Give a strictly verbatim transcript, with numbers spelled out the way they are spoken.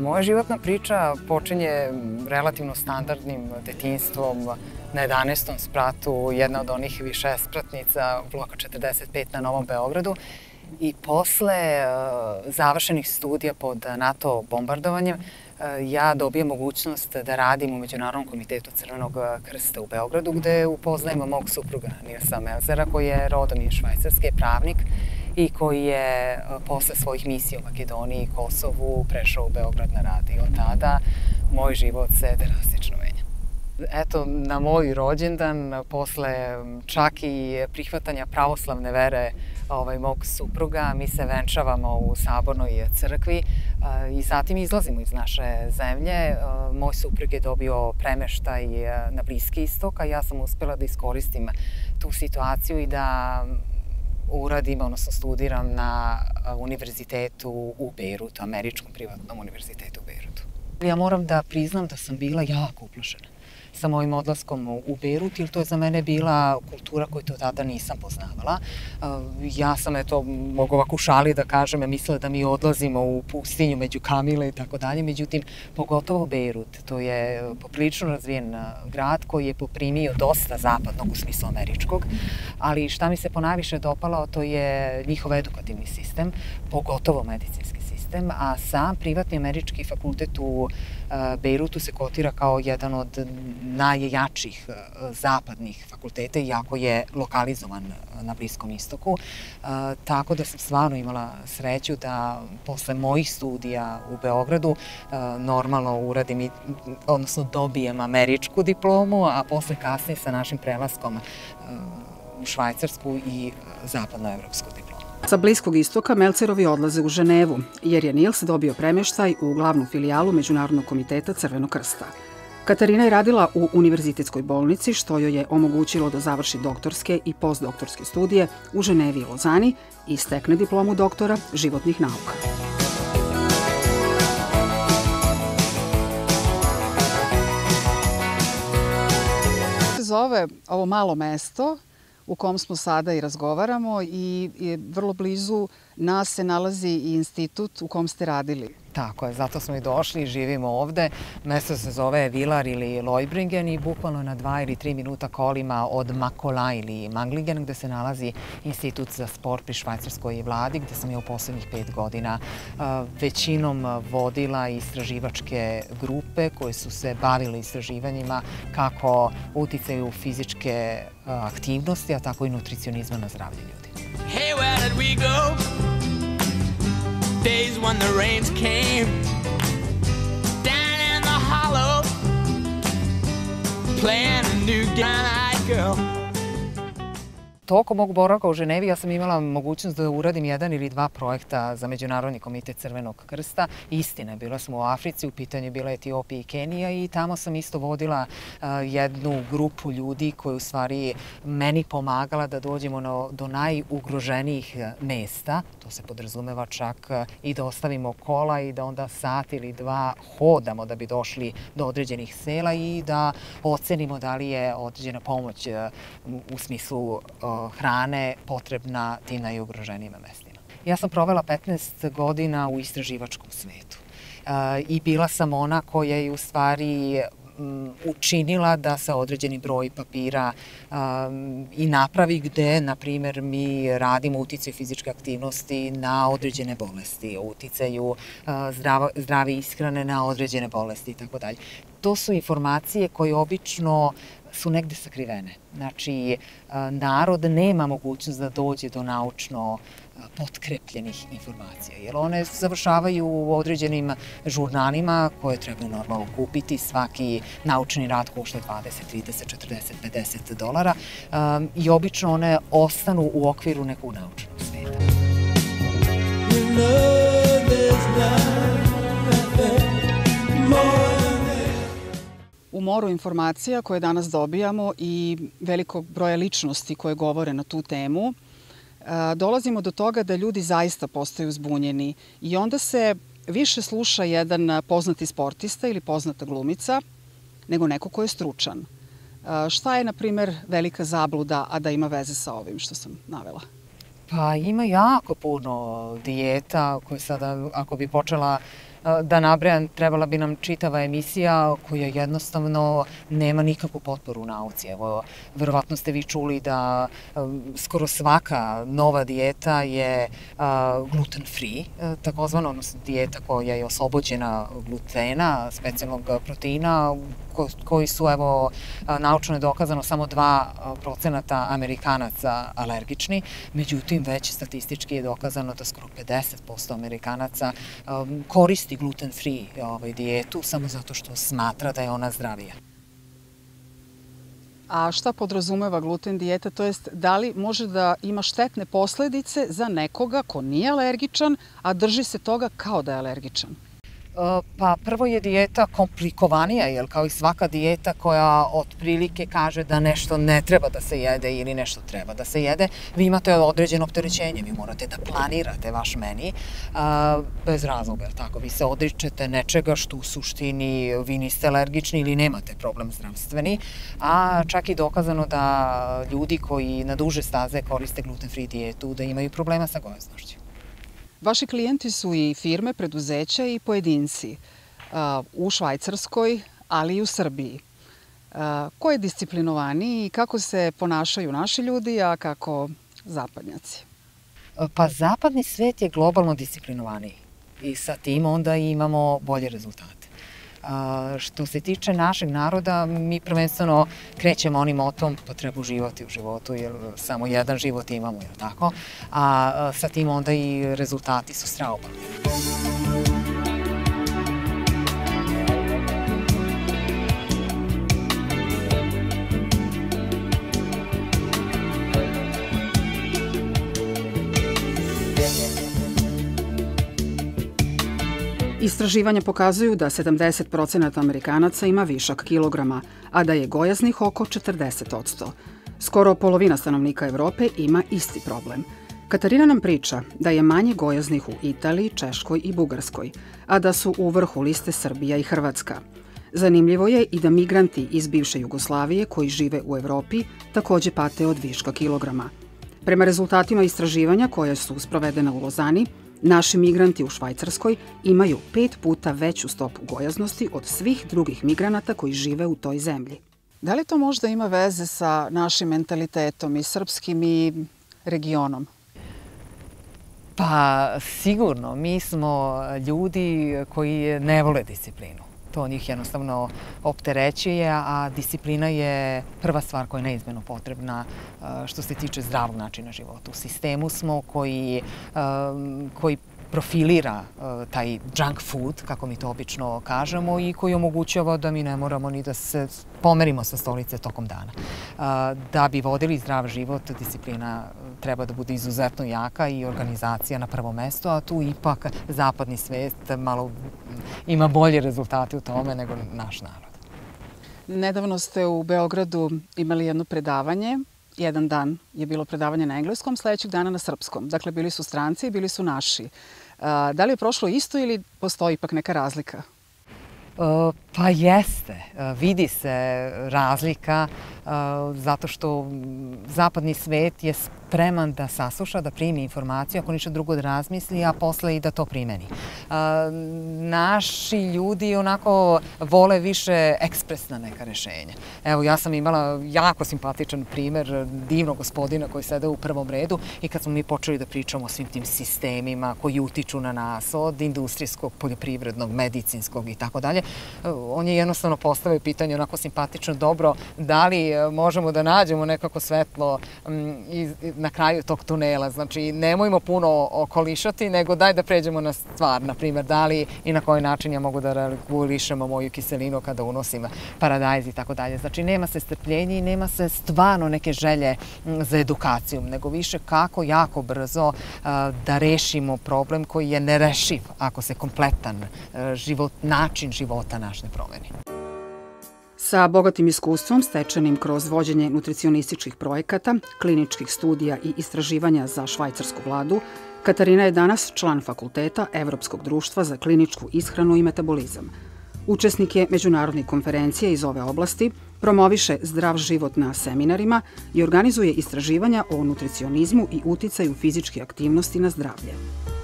Moja životna priča počinje relativno standardnim detinjstvom na jedanaestom spratu, jedna od onih više spratnica bloka četrdeset pet na Novom Beogradu. I posle završenih studija pod NATO bombardovanjem ja dobijem mogućnost da radim u Međunarodnom komitetu Crvenog krsta u Beogradu, gde upoznajemo mog supruga Nilsa Melzera, koji je rodom iz Švajcarske, pravnik i koji je posle svojih misija u Makedoniji i Kosovu prešao u Beograd na rad. I od tada moj život se drastično menja. Eto, na moj rođendan, posle čak i prihvatanja pravoslavne vere ovaj, mog supruga, mi se venčavamo u Sabornoj crkvi i zatim izlazimo iz naše zemlje. Moj suprug je dobio premeštaj na Bliski istok, a ja sam uspjela da iskoristim tu situaciju i da uradim, odnosno studiram na univerzitetu u Beirutu, američkom privatnom univerzitetu u Beirutu. Ja moram da priznam da sam bila jako uplošena sa mojim odlaskom u Beirut, jer to je za mene bila kultura koju to tada nisam poznavala. Ja sam, eto, mogu ovako u šali da kažem, mislila da mi odlazimo u pustinju među kamile i tako dalje, međutim, pogotovo Beirut, to je poprilično razvijen grad koji je poprimio dosta zapadnog u smislu američkog, ali šta mi se ponajviše dopalo, to je njihov edukativni sistem, pogotovo medicinski sistem. A sam privatni američki fakultet u Beirutu se kotira kao jedan od najjačih zapadnih fakulteta, iako je lokalizovan na Bliskom istoku. Tako da sam stvarno imala sreću da posle mojih studija u Beogradu normalno uradim, odnosno dobijem američku diplomu, a posle kasnije sa našim prelaskom u Švajcarsku i zapadnoevropsku diplomu. Sa Bliskog istoka Melzerovi odlaze u Ženevu, jer je Nils dobio premeštaj u glavnu filijalu Međunarodnog komiteta Crvenog krsta. Katarina je radila u univerzitetskoj bolnici, što joj je omogućilo da završi doktorske i postdoktorske studije u Ženevi i Lozani i stekne diplomu doktora životnih nauka. Se zove ovo malo mesto u kom smo sada i razgovaramo i vrlo blizu nas se nalazi i institut u kom ste radili. Tako je, zato smo i došli i živimo ovde. Mesto se zove Villar ili Leubringen i bukvalno na dva ili tri minuta kolima od Makola ili Magglingen, gde se nalazi Institut za sport pri švajcarskoj vladi, gde sam je u poslednjih pet godina većinom vodila istraživačke grupe koje su se bavile istraživanjima kako uticaju fizičke aktivnosti, a tako i nutricionizma na zdravlje ljudi. Hey, where did we go? Days when the rains came down in the hollow, playing a new gun-eyed girl. Tokom mog boravka u Ženevi ja sam imala mogućnost da uradim jedan ili dva projekta za Međunarodni komitet Crvenog krsta. Istina, bila smo u Africi, u pitanju bila Etiopija i Kenija i tamo sam isto vodila jednu grupu ljudi koja u stvari meni pomagala da dođemo do najugroženijih mesta. To se podrazumeva čak i da ostavimo kola i da onda sat ili dva hodamo da bi došli do određenih sela i da ocenimo da li je određena pomoć u smislu hrane potrebna tim najugroženijim mestima. Ja sam provela petnaest godina u istraživačkom svetu i bila sam ona koja je u stvari učinila da se određeni broj papira um, i napravi gde, na primjer, mi radimo uticaj fizičke aktivnosti na određene bolesti, uticaju uh, zdrava, zdrave ishrane na određene bolesti i tako dalje. To su informacije koje obično su negde sakrivene. Znači, uh, narod nema mogućnost da dođe do naučno potkrepljenih informacija, jer one završavaju u određenim žurnalima koje treba normalno kupiti. Svaki naučni rad košta dvadeset, trideset, četrdeset, pedeset dolara um, i obično one ostanu u okviru nekog naučnog sveta. U moru informacija koje danas dobijamo i velikog broja ličnosti koje govore na tu temu, dolazimo do toga da ljudi zaista postaju zbunjeni i onda se više sluša jedan poznati sportista ili poznata glumica nego neko ko je stručan. Šta je, na primjer, velika zabluda, a da ima veze sa ovim što sam navela? Pa ima jako puno dijeta koje sada, ako bi počela da nabrajam, trebala bi nam čitava emisija koja jednostavno nema nikakvu potporu u nauci. Evo, verovatno ste vi čuli da skoro svaka nova dijeta je gluten free, takozvana, odnosno dijeta koja je oslobođena glutena, specijalnog proteina, koji su, evo, naučno je dokazano samo dva procenata Amerikanaca alergični, međutim već statistički je dokazano da skoro pedeset posto Amerikanaca koristi gluten free ovaj, dijetu samo zato što smatra da je ona zdravija. A šta podrazumeva gluten dijeta, to jest da li može da ima štetne posljedice za nekoga ko nije alergičan, a drži se toga kao da je alergičan? Pa prvo je dijeta komplikovanija, jer kao i svaka dijeta koja otprilike kaže da nešto ne treba da se jede ili nešto treba da se jede, vi imate određeno opterećenje, vi morate da planirate vaš meni bez razloga, jer tako, vi se odričete nečega što u suštini vi niste alergični ili nemate problem zdravstveni, a čak i dokazano da ljudi koji na duže staze koriste gluten-free dijetu da imaju problema sa gojaznošću. Vaši klijenti su i firme, preduzeća i pojedinci u Švajcarskoj, ali i u Srbiji. Ko je disciplinovaniji i kako se ponašaju naši ljudi, a kako zapadnjaci? Pa zapadni svet je globalno disciplinovaniji i sa tim onda imamo bolje rezultate. Što se tiče našeg naroda, mi prvenstveno krećemo onim motom potrebu života u životu, jer samo jedan život imamo, jer tako? A sa tim onda i rezultati su strašni. Istraživanja pokazuju da sedamdeset posto Amerikanaca ima višak kilograma, a da je gojaznih oko četrdeset posto. Skoro polovina stanovnika Evrope ima isti problem. Katarina nam priča da je manje gojaznih u Italiji, Češkoj i Bugarskoj, a da su u vrhu liste Srbija i Hrvatska. Zanimljivo je i da migranti iz bivše Jugoslavije koji žive u Evropi također pate od viška kilograma. Prema rezultatima istraživanja koja su sprovedena u Lozani, naši migranti u Švajcarskoj imaju pet puta veću stopu gojaznosti od svih drugih migranata koji žive u toj zemlji. Da li to možda ima veze sa našim mentalitetom i srpskim i regionom? Pa sigurno. Mi smo ljudi koji ne vole disciplinu. To njih jednostavno opterećuje, a disciplina je prva stvar koja je neizmjerno potrebna što se tiče zdravog načina života. U sistemu smo koji, koji profilira taj junk food, kako mi to obično kažemo, i koji omogućava da mi ne moramo ni da se pomerimo sa stolice tokom dana. Da bi vodili zdrav život, disciplina treba da bude izuzetno jaka i organizacija na prvo mesto, a tu ipak zapadni svet malo ima bolje rezultate u tome nego naš narod. Nedavno ste u Beogradu imali jedno predavanje. Jedan dan je bilo predavanje na engleskom, sljedećeg dana na srpskom. Dakle, bili su stranci i bili su naši. Da li je prošlo isto ili postoji ipak neka razlika? Pa jeste, vidi se razlika zato što zapadni svet je spreman da sasluša, da primi informaciju, ako ništa drugo da razmisli, a posle i da to primeni. Naši ljudi onako vole više ekspresna neka rešenja. Evo, ja sam imala jako simpatičan primer divnog gospodina koji sede u prvom redu i kad smo mi počeli da pričamo o svim tim sistemima koji utiču na nas, od industrijskog, poljoprivrednog, medicinskog i tako dalje, on je jednostavno postavio pitanje onako simpatično, dobro, da li možemo da nađemo nekako svetlo na kraju tog tunela. Znači, nemojmo puno okolišati, nego daj da pređemo na stvar, na primjer, da li i na koji način ja mogu da regulišemo moju kiselinu kada unosim paradajz i tako dalje. Znači, nema se strpljenja i nema se stvarno neke želje za edukacijom, nego više kako jako brzo da rešimo problem koji je nerešiv ako se kompletan život, način života naš ne promeni. Sa bogatim iskustvom stečenim kroz vođenje nutricionističkih projekata, kliničkih studija i istraživanja za švajcarsku vladu, Katarina je danas član fakulteta Evropskog društva za kliničku ishranu i metabolizam. Učesnik je međunarodne konferencije iz ove oblasti, promoviše zdrav život na seminarima i organizuje istraživanja o nutricionizmu i uticaju fizičke aktivnosti na zdravlje.